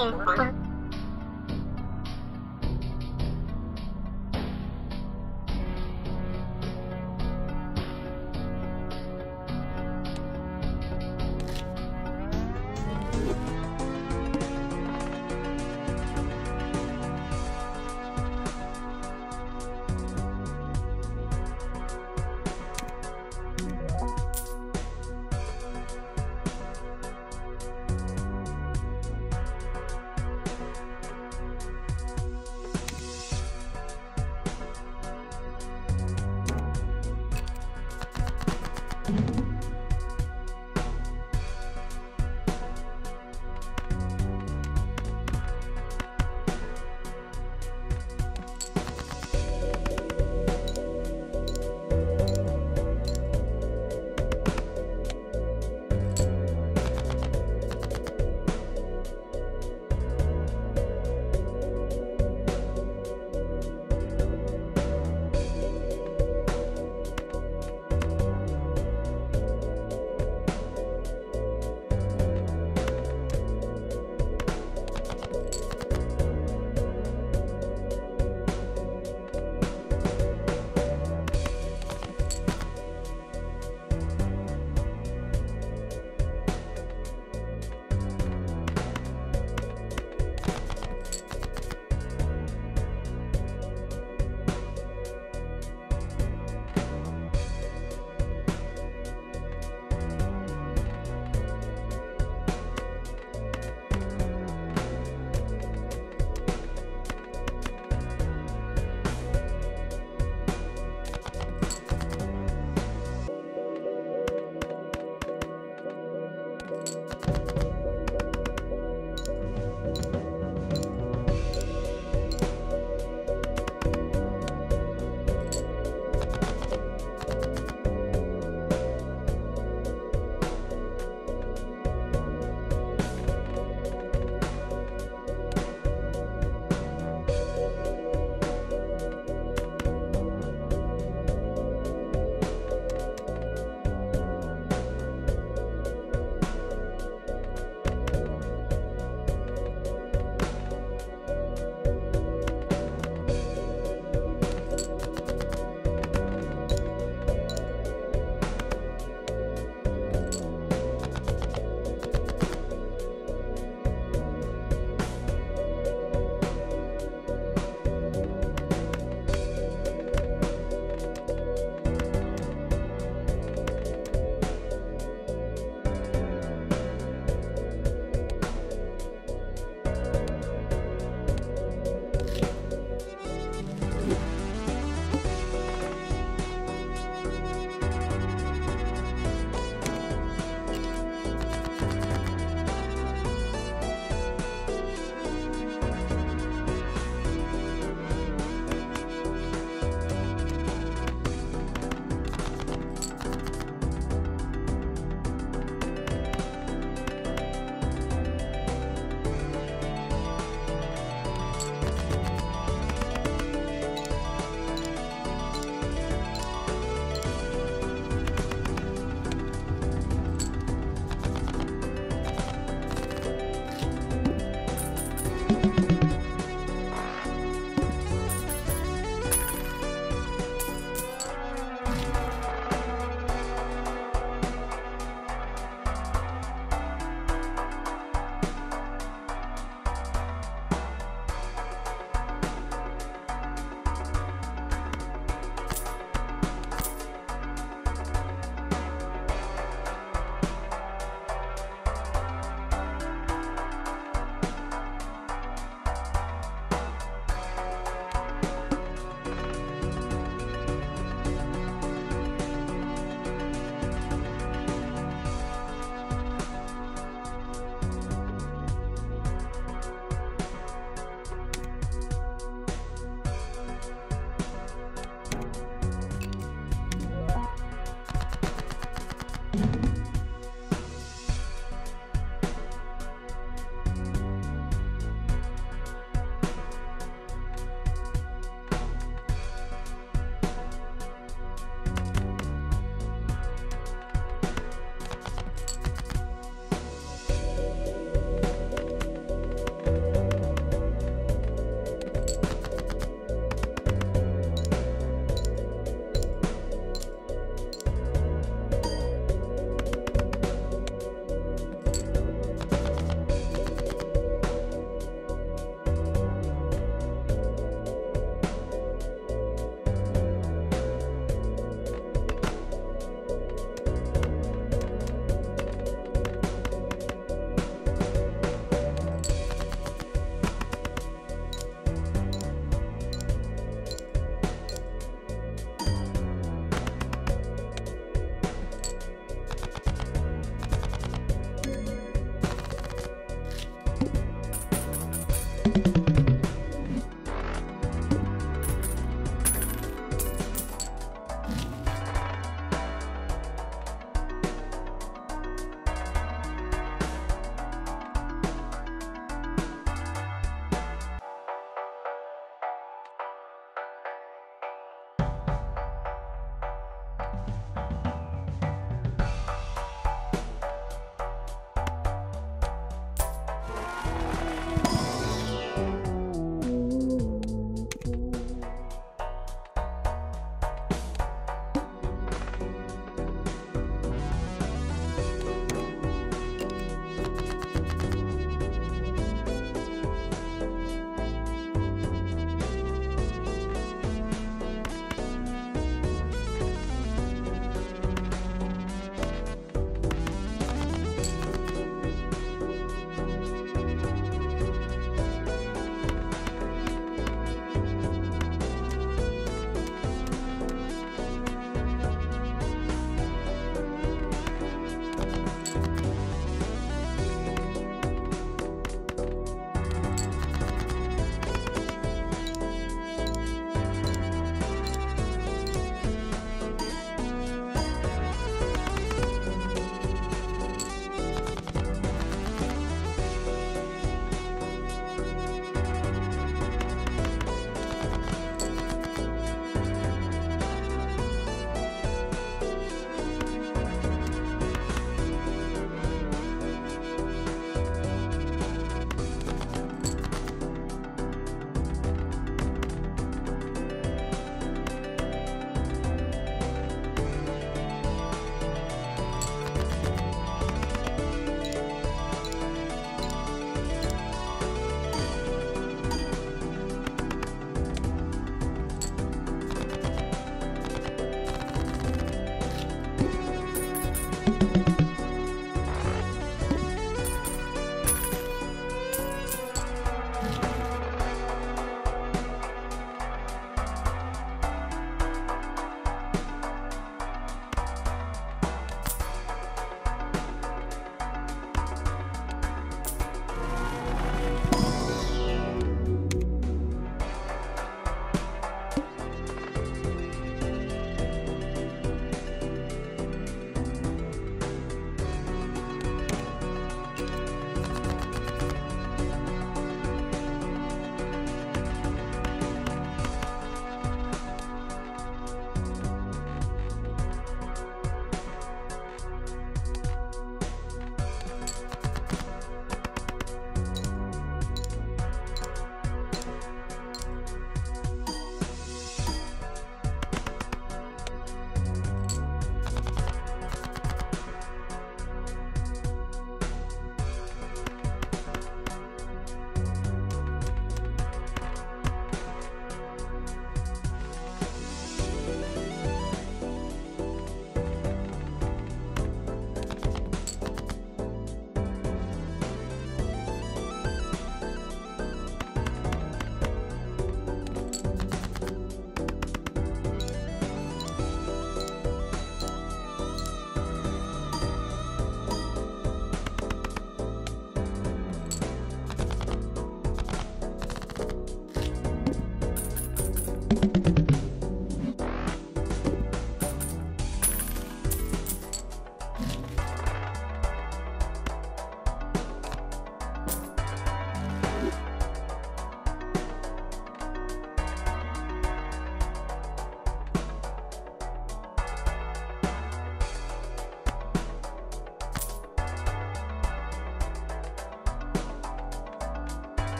info.